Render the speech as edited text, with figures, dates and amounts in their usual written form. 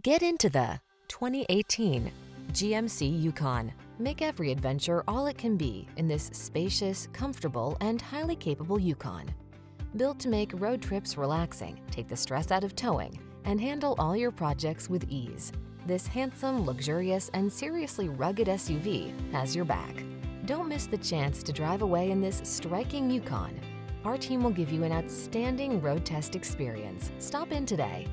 Get into the 2018 GMC Yukon. Make every adventure all it can be in this spacious, comfortable, and highly capable Yukon. Built to make road trips relaxing, take the stress out of towing, and handle all your projects with ease, this handsome, luxurious, and seriously rugged SUV has your back. Don't miss the chance to drive away in this striking Yukon. Our team will give you an outstanding road test experience. Stop in today.